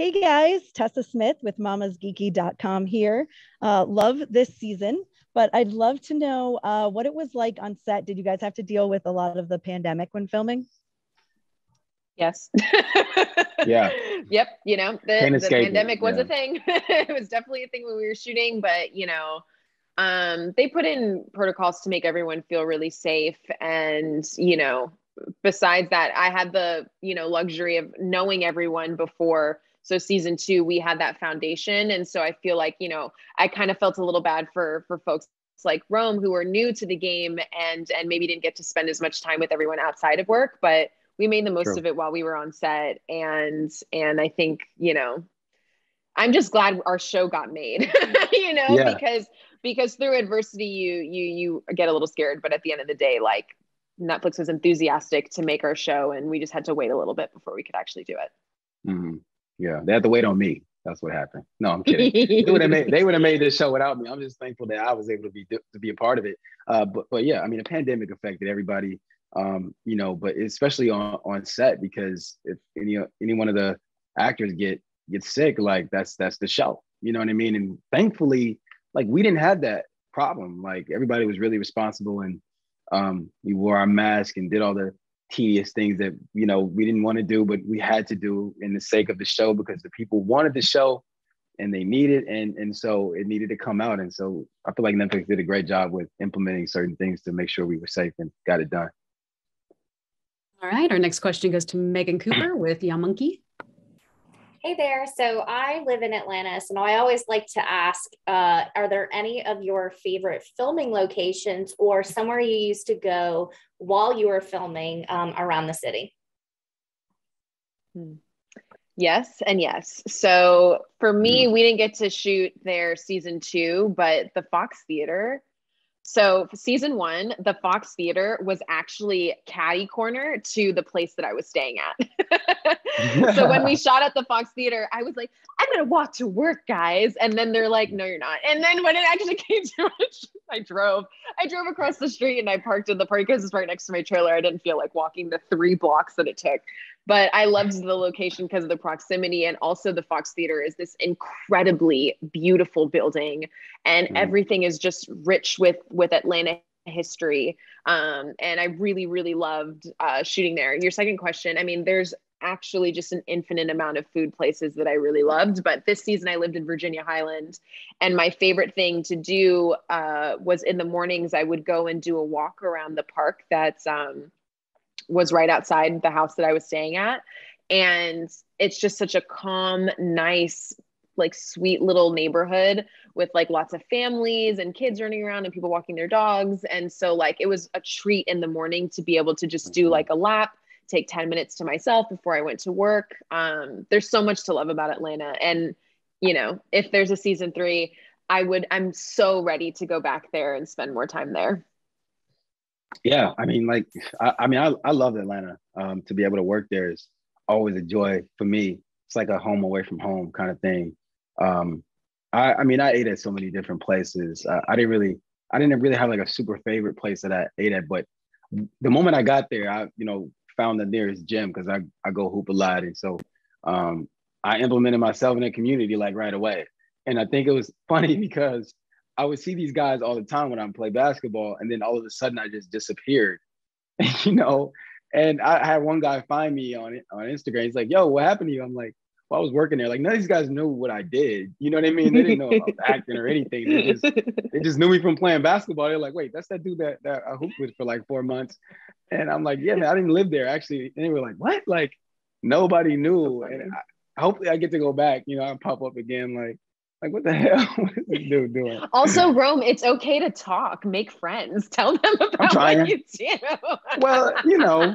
Hey guys, Tessa Smith with mamasgeeky.com here. Love this season, but I'd love to know what it was like on set. Did you guys have to deal with a lot of the pandemic when filming? Yes. Yeah. Yep. You know, the pandemic was a thing. It was definitely a thing when we were shooting, but you know, they put in protocols to make everyone feel really safe. And, you know, besides that, I had the, you know, luxury of knowing everyone before. So season two, we had that foundation. And so I feel like, you know, I kind of felt a little bad for folks like Rome who were new to the game and maybe didn't get to spend as much time with everyone outside of work, but we made the most of it while we were on set. And I think, you know, I'm just glad our show got made, you know, because through adversity, you get a little scared, but at the end of the day, like Netflix was enthusiastic to make our show and we just had to wait a little bit before we could actually do it. Mm-hmm. Yeah, they had to wait on me. That's what happened. No, I'm kidding. They would have made this show without me. I'm just thankful that I was able to be a part of it. But yeah, I mean, the pandemic affected everybody, you know, but especially on set, because if any one of the actors gets sick, like that's the show. You know what I mean? And thankfully, like we didn't have that problem. Like everybody was really responsible and we wore our mask and did all the tedious things that, you know, we didn't want to do, but we had to do in the sake of the show because the people wanted the show and they needed it. And so it needed to come out. And so I feel like Netflix did a great job with implementing certain things to make sure we were safe and got it done. All right. Our next question goes to Megan Cooper with Yamonkey. Hey there. So I live in Atlanta, so I always like to ask, are there any of your favorite filming locations or somewhere you used to go while you were filming around the city? Yes and yes. So for me, we didn't get to shoot their season two, but the Fox Theater. So for season one, the Fox Theater was actually catty corner to the place that I was staying at. So when we shot at the Fox Theater, I was like, I'm going to walk to work, guys. And then they're like, no, you're not. And then when it actually came to it, I drove across the street and I parked in the park because it's right next to my trailer. I didn't feel like walking the 3 blocks that it took. But I loved the location because of the proximity. And also the Fox Theater is this incredibly beautiful building. And everything is just rich with Atlanta history. And I really, really loved shooting there. Your second question, I mean, there's actually just an infinite amount of food places that I really loved. But this season I lived in Virginia Highland. And my favorite thing to do was in the mornings, I would go and do a walk around the park that's was right outside the house that I was staying at. And it's just such a calm, nice, like sweet little neighborhood with like lots of families and kids running around and people walking their dogs. And so like, it was a treat in the morning to be able to just do like a lap, take 10 minutes to myself before I went to work. There's so much to love about Atlanta. And, you know, if there's a season 3, I'm so ready to go back there and spend more time there. Yeah, I mean, like, I love Atlanta. To be able to work there is always a joy for me. It's like a home away from home kind of thing. I mean, I ate at so many different places. I didn't really have like a super favorite place that I ate at. But the moment I got there, I found the nearest gym because I go hoop a lot, and so I implemented myself in the community like right away. And I think it was funny because I would see these guys all the time when I play basketball, and then all of a sudden I just disappeared, you know? And I had one guy find me on Instagram. He's like, yo, what happened to you? I'm like, well, I was working there. Like, none of these guys knew what I did. You know what I mean? They didn't know about acting or anything. They just knew me from playing basketball. They're like, wait, that's that dude that I hooped with for like 4 months. And I'm like, yeah, man, I didn't live there actually. And they were like, what? Like, nobody knew. And hopefully I get to go back, you know, I'll pop up again. Like, what the hell? What is this dude doing? Also, Rome, it's okay to talk. Make friends. Tell them about what you do. Well, you know,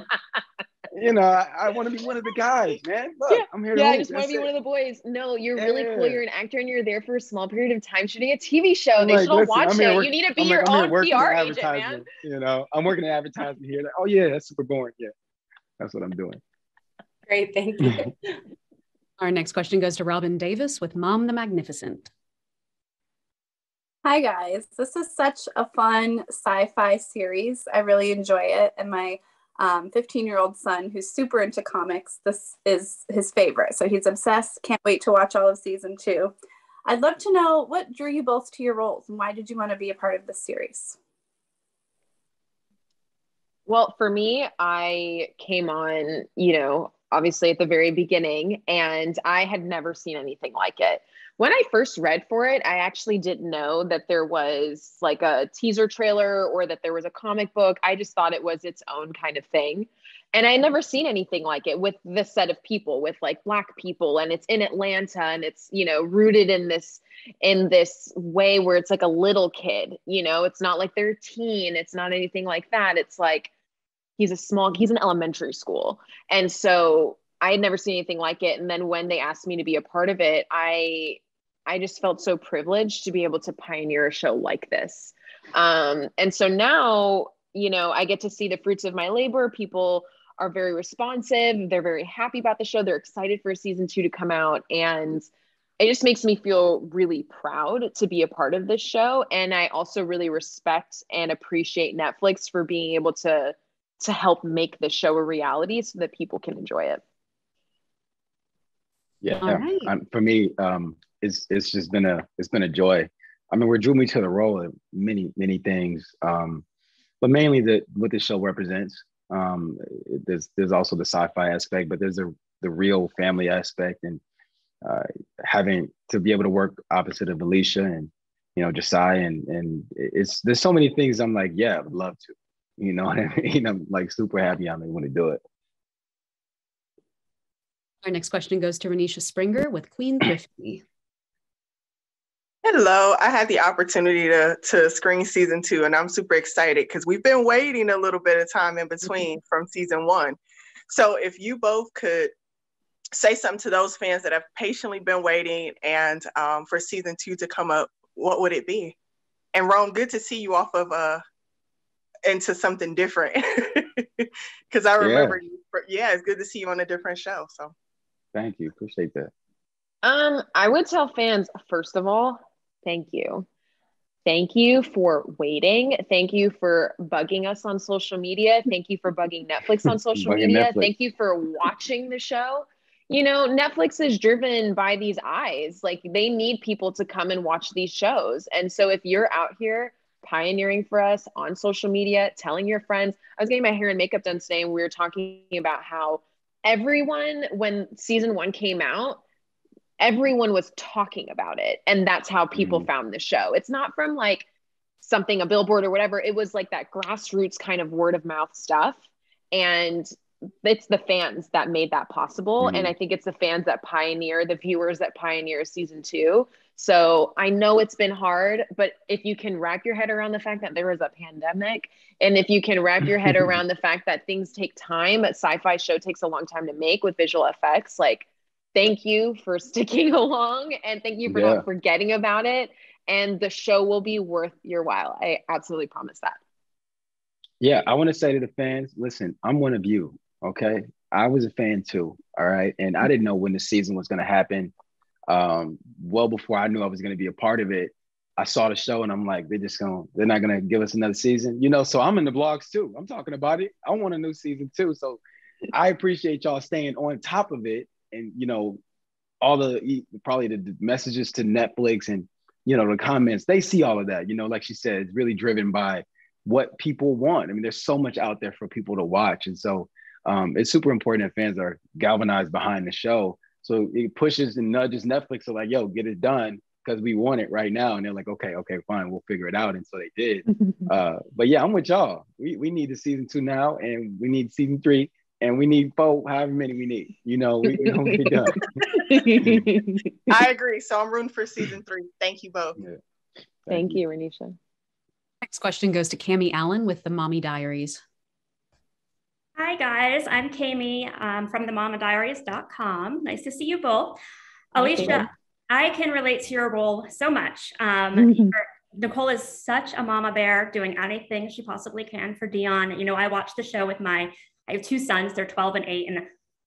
I want to be one of the guys, man. Look, yeah. I'm here to I just want to be one of the boys. No, you're really cool. You're an actor and you're there for a small period of time shooting a TV show. They should all watch it. You need to be your own PR agent, man. You know, I'm working in advertising here. Like, oh, yeah, that's super boring. Yeah, that's what I'm doing. Great. Thank you. Our next question goes to Robin Davis with Mom the Magnificent. Hi guys, this is such a fun sci-fi series. I really enjoy it. And my 15-year-old son who's super into comics. This is his favorite. So he's obsessed. Can't wait to watch all of season 2. I'd love to know what drew you both to your roles and why did you want to be a part of this series? Well, for me, I came on, obviously at the very beginning, and I had never seen anything like it. When I first read for it, I actually didn't know that there was like a teaser trailer or that there was a comic book. I just thought it was its own kind of thing. And I had never seen anything like it with this set of people, with like Black people, and it's in Atlanta, and it's, rooted in this way where it's like a little kid, it's not like they're a teen. It's not anything like that. It's like, he's in elementary school. And so I had never seen anything like it. And then when they asked me to be a part of it, I just felt so privileged to be able to pioneer a show like this. And so now, I get to see the fruits of my labor. People are very responsive. They're very happy about the show. They're excited for season 2 to come out. And it just makes me feel really proud to be a part of this show. And I also really respect and appreciate Netflix for being able to help make the show a reality so that people can enjoy it. Yeah, right. For me, it's just been a joy. I mean, what drew me to the role of many things, but mainly what this show represents. There's also the sci-fi aspect, but there's the real family aspect, and having to be able to work opposite of Alisha and Josiah, and there's so many things I'm like, yeah, I would love to. You know what I mean? I'm like super happy I want to do it. Our next question goes to Renisha Springer with Queen Thrifty. Hello, I had the opportunity to screen season 2, and I'm super excited because we've been waiting a little bit of time in between from season 1. So if you both could say something to those fans that have patiently been waiting and for season 2 to come up, what would it be? And Rome, good to see you off of into something different, because I remember you. Yeah, it's good to see you on a different show. So, thank you, appreciate that. I would tell fans, first of all, thank you for waiting. Thank you for bugging us on social media. Thank you for bugging Netflix on social media. Netflix. Thank you for watching the show. Netflix is driven by these eyes. Like, they need people to come and watch these shows. And so, if you're out here pioneering for us on social media, telling your friends. I was getting my hair and makeup done today, and we were talking about how everyone, when season 1 came out, everyone was talking about it. And that's how people found the show. It's not from like something, a billboard or whatever. It was like that grassroots kind of word of mouth stuff. And it's the fans that made that possible. And I think it's the fans that pioneer, the viewers that pioneer season 2. So I know it's been hard, but if you can wrap your head around the fact that there was a pandemic, and if you can wrap your head around the fact that things take time, a sci-fi show takes a long time to make with visual effects, like, thank you for sticking along, and thank you for not forgetting about it. And the show will be worth your while. I absolutely promise that. Yeah, I want to say to the fans, listen, I'm one of you, okay? I was a fan too, all right? And I didn't know when the season was going to happen. Well before I knew I was going to be a part of it, I saw the show and I'm like, they're not going to give us another season, so I'm in the blogs too. I'm talking about it. I want a new season 2. So I appreciate y'all staying on top of it. And, all the messages to Netflix and, the comments, they see all of that, like she said, it's really driven by what people want. I mean, there's so much out there for people to watch. And so it's super important that fans are galvanized behind the show. So it pushes and nudges Netflix to like, yo, get it done because we want it right now. And they're like, okay, fine, we'll figure it out. And so they did. But yeah, I'm with y'all. We need the season 2 now, and we need season 3, and we need 4, however many we need. We don't get done. I agree. So I'm rooting for season 3. Thank you both. Yeah. Thank you, Renisha. Next question goes to Cami Allen with the Mommy Diaries. Hi guys, I'm Cami from theMommyDiaries.com. Nice to see you both. Alisha, I can relate to your role so much. Nicole is such a mama bear, doing anything she possibly can for Dion. I watched the show with I have 2 sons, they're 12 and 8, and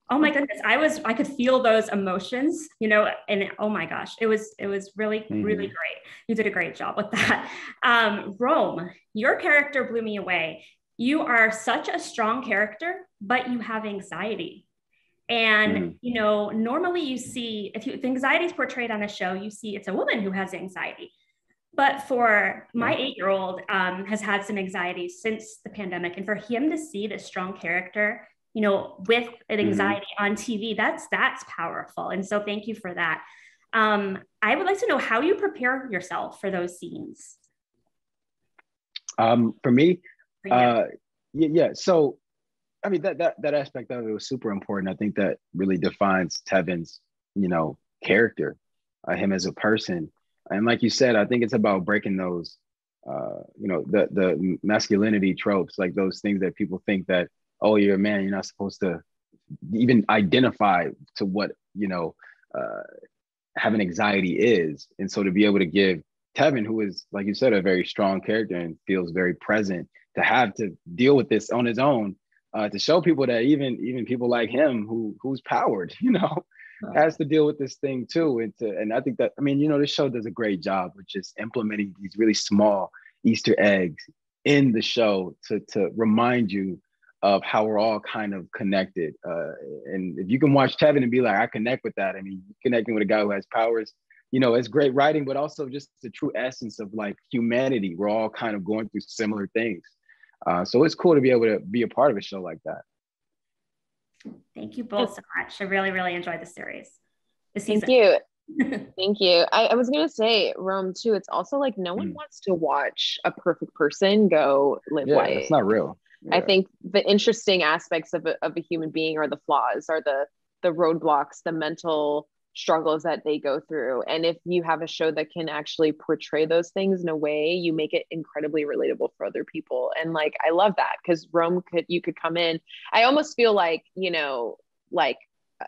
oh my goodness, I could feel those emotions, and oh my gosh, it was really, really great. You did a great job with that. Rome, your character blew me away. you are such a strong character, but you have anxiety. And, you know, normally you see, if anxiety is portrayed on a show, you see it's a woman who has anxiety. But for my 8-year-old has had some anxiety since the pandemic. And for him to see this strong character, you know, with an anxiety on TV, that's powerful. And so thank you for that. I would like to know how you prepare yourself for those scenes. For me, So, I mean, that aspect of it was super important. I think that really defines Tevin's, you know, character, him as a person. And like you said, I think it's about breaking those, you know, the masculinity tropes, like those things that people think that, oh, you're a man, you're not supposed to even identify to what, you know, having anxiety is. And so to be able to give Tevin, who is, like you said, a very strong character and feels very present, to have to deal with this on his own, to show people that even people like him who's powered, you know, has to deal with this thing too. And I think that, I mean, you know, this show does a great job with just implementing these really small Easter eggs in the show to remind you of how we're all kind of connected. And if you can watch Tevin and be like, I connect with that. I mean, connecting with a guy who has powers, you know, it's great writing, but also just the true essence of like humanity. We're all kind of going through similar things. So it's cool to be able to be a part of a show like that. Thank you both so much. I really, really enjoyed the series. Thank you. Thank you. I was going to say, Rome, too, it's also like no one wants to watch a perfect person go live life. It's not real. Yeah. I think the interesting aspects of a human being are the flaws, are the roadblocks, the mental struggles that they go through. And if you have a show that can actually portray those things in a way, you make it incredibly relatable for other people. And like, I love that, because Rome could come in. I almost feel like, you know, like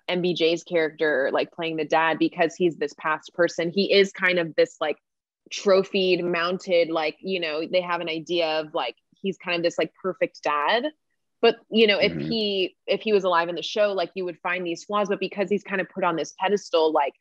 MBJ's character, like playing the dad, because he's this past person, he is kind of this like trophied, mounted, like, you know, they have an idea of like, he's kind of this like perfect dad. But, you know, if he was alive in the show, like you would find these flaws, but because he's kind of put on this pedestal, like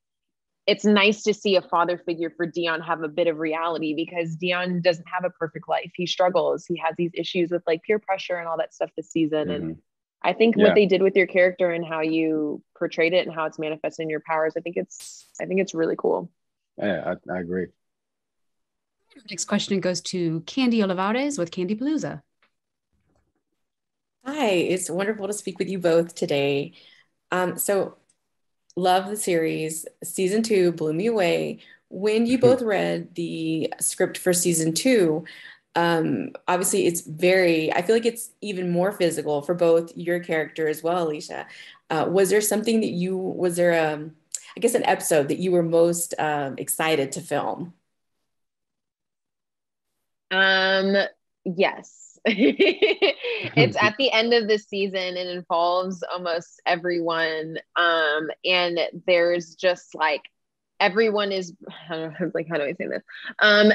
it's nice to see a father figure for Dion have a bit of reality, because Dion doesn't have a perfect life. He struggles. He has these issues with like peer pressure and all that stuff this season. And I think what they did with your character and how you portrayed it and how it's manifested in your powers, I think it's really cool. Yeah, I agree. Next question goes to Candy Olivares with Candy Palooza. Hi, it's wonderful to speak with you both today. So love the series. Season 2 blew me away. When you both read the script for season 2, obviously it's very, I feel like it's even more physical for both your character as well, Alisha. Was there an episode that you were most excited to film? Yes. It's at the end of this season. It involves almost everyone. And there's just like, everyone is, how do I say this?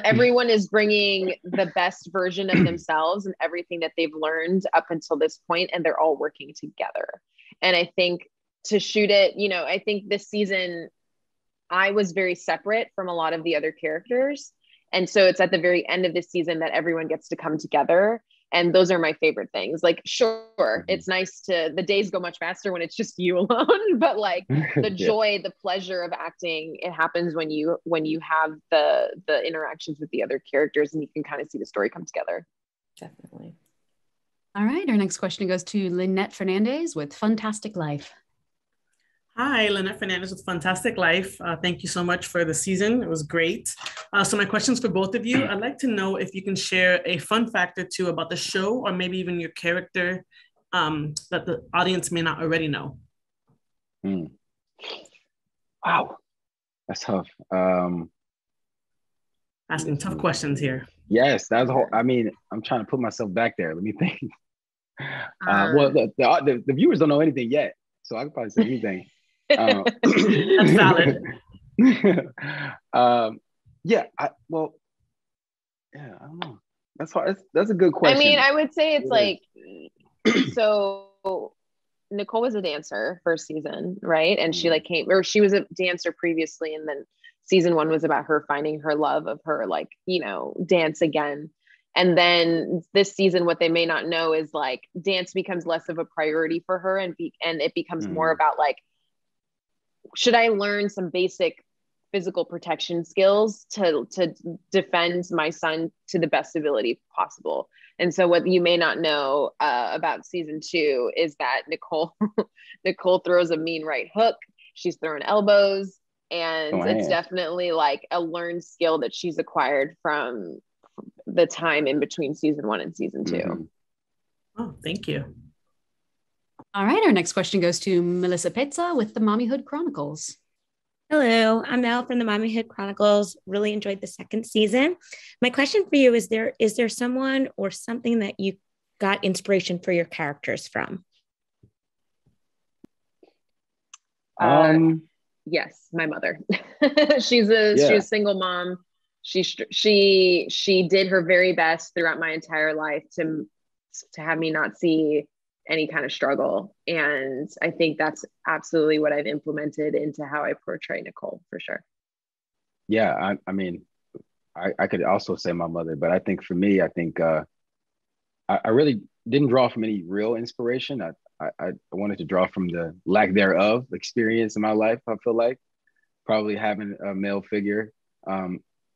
Everyone is bringing the best version of themselves and everything that they've learned up until this point, and they're all working together. And I think to shoot it, you know, I think this season, I was very separate from a lot of the other characters. And so it's at the very end of this season that everyone gets to come together. And those are my favorite things. Like, sure, it's nice the days go much faster when it's just you alone, but like the joy, the pleasure of acting, it happens when you have the interactions with the other characters and you can kind of see the story come together. Definitely. All right, our next question goes to Lynette Fernandez with Fantastic Life. Hi, Lynette Fernandez with Fantastic Life. Thank you so much for the season. It was great. So my question's for both of you. I'd like to know if you can share a fun fact or two about the show, or maybe even your character, that the audience may not already know. Wow, that's tough. Asking tough questions here. Yes, that's whole. I mean, I'm trying to put myself back there. Let me think. Well, the viewers don't know anything yet, so I could probably say anything. That's valid. I don't know. That's hard. That's a good question. I mean, I would say it's like, so Nicole was a dancer first season, right? And she was a dancer previously. And then season 1 was about her finding her love of her, like, you know, dance again. And then this season, what they may not know is like dance becomes less of a priority for her, and it becomes more about like, should I learn some basic physical protection skills to defend my son to the best ability possible? And so what you may not know about season two is that Nicole throws a mean right hook. She's throwing elbows, and it's definitely like a learned skill that she's acquired from the time in between season one and season two. Mm-hmm. Oh, thank you. All right. Our next question goes to Melissa Petza with the Mommyhood Chronicles. Hello, I'm Elle from the Mommyhood Chronicles. Really enjoyed the second season. My question for you is there someone or something that you got inspiration for your characters from? Yes, my mother. She was a single mom. She did her very best throughout my entire life to have me not see any kind of struggle. And I think that's absolutely what I've implemented into how I portray Nicole, for sure. Yeah, I mean, I could also say my mother, but I think for me, I really didn't draw from any real inspiration. I wanted to draw from the lack thereof experience in my life. I feel like probably having a male figure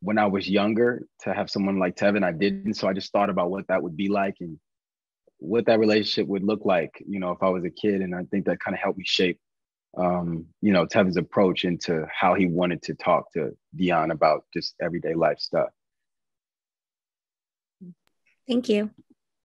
when I was younger, to have someone like Tevin, I didn't. So I just thought about what that would be like and what that relationship would look like, you know, if I was a kid. And I think that kind of helped me shape, you know, Tevin's approach into how he wanted to talk to Dion about just everyday life stuff. Thank you.